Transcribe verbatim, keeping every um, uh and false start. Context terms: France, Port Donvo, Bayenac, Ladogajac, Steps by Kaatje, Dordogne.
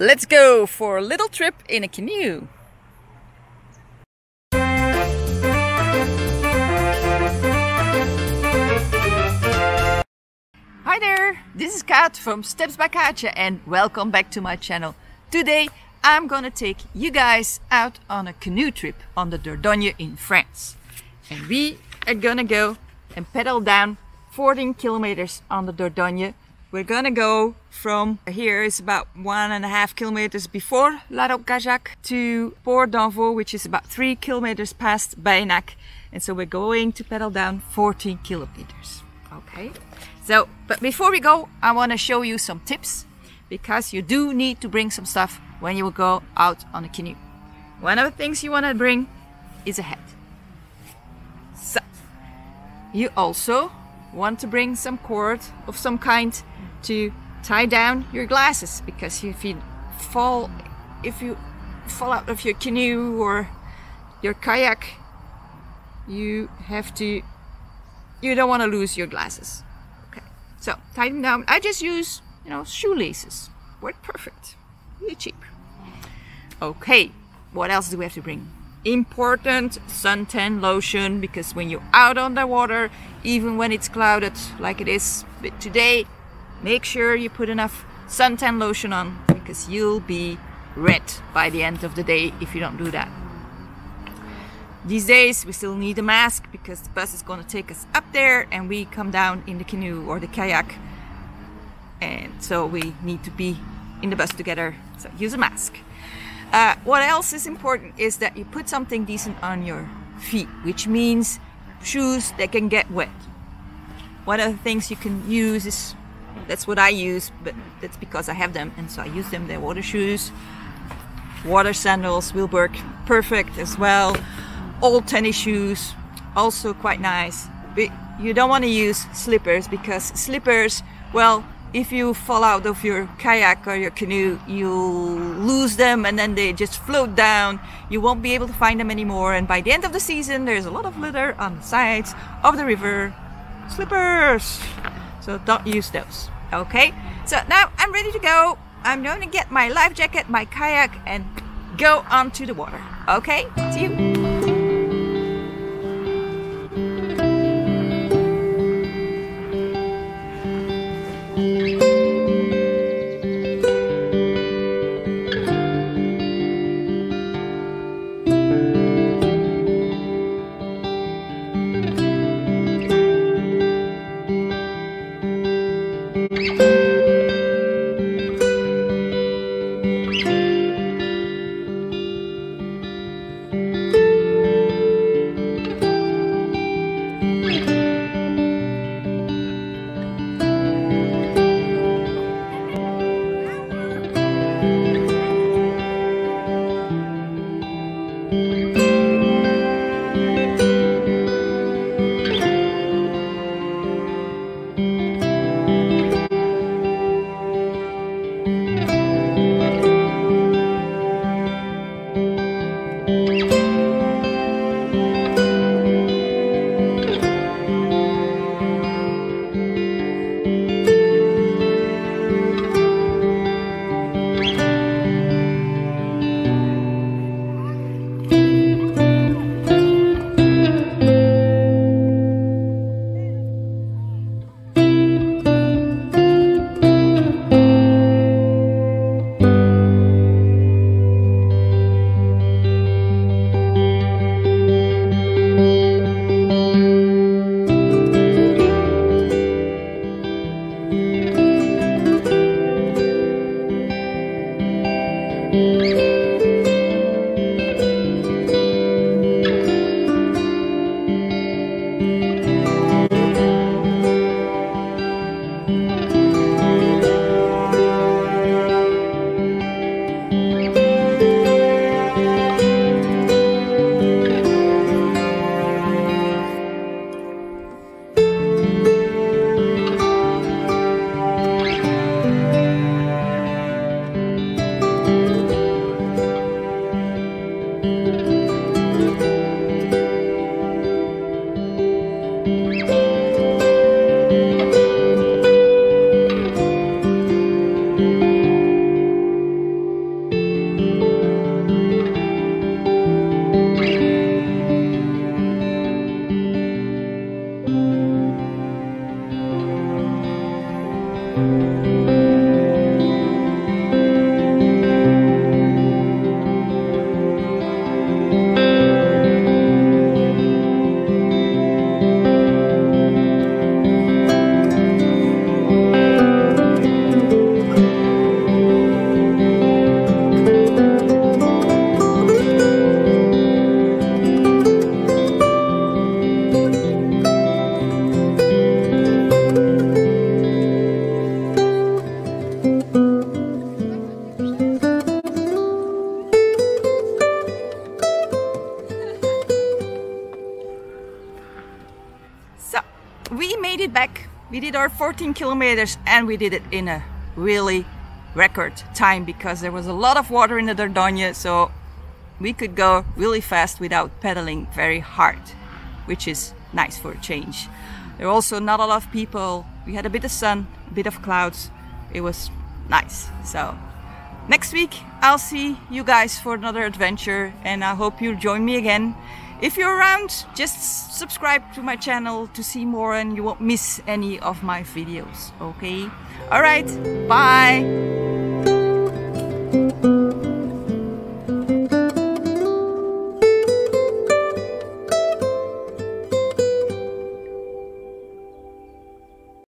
Let's go for a little trip in a canoe. Hi there, this is Kaat from Steps by Kaatje and welcome back to my channel. Today I'm gonna take you guys out on a canoe trip on the Dordogne in France. And we are gonna go and pedal down fourteen kilometers on the Dordogne. We're gonna go from here, it's about one and a half kilometers before Ladogajac, to Port Donvo, which is about three kilometers past Bayenac. And so we're going to pedal down fourteen kilometers. Okay. So, but before we go, I want to show you some tips, because you do need to bring some stuff when you go out on a canoe. One of the things you want to bring is a hat. So, you also want to bring some cord of some kind to tie down your glasses, because if you fall, if you fall out of your canoe or your kayak, you have to, you don't want to lose your glasses. So, tie them down. I just use, you know, shoelaces. Work perfect. Really cheap. Okay, what else do we have to bring? Important suntan lotion, because when you're out on the water, even when it's clouded like it is today, make sure you put enough suntan lotion on, because you'll be red by the end of the day if you don't do that. These days we still need a mask, because the bus is going to take us up there and we come down in the canoe or the kayak, and so we need to be in the bus together, so use a mask. Uh, what else is important is that you put something decent on your feet, which means shoes that can get wet. One of the things you can use is, that's what I use, but that's because I have them and so I use them, they're water shoes. Water sandals will work perfect as well. Old tennis shoes, also quite nice, but you don't want to use slippers, because slippers, well, if you fall out of your kayak or your canoe, you'll lose them and then they just float down. You won't be able to find them anymore, and by the end of the season there's a lot of litter on the sides of the river. Slippers! So don't use those. Okay, so now I'm ready to go. I'm going to get my life jacket, my kayak, and go onto the water. Okay, see you! We did our fourteen kilometers and we did it in a really record time because there was a lot of water in the Dordogne, so we could go really fast without pedaling very hard, which is nice for a change. There were also not a lot of people. We had a bit of sun, a bit of clouds. It was nice. So next week I'll see you guys for another adventure, and I hope you'll join me again. If you're around, just subscribe to my channel to see more and you won't miss any of my videos, okay? All right, bye!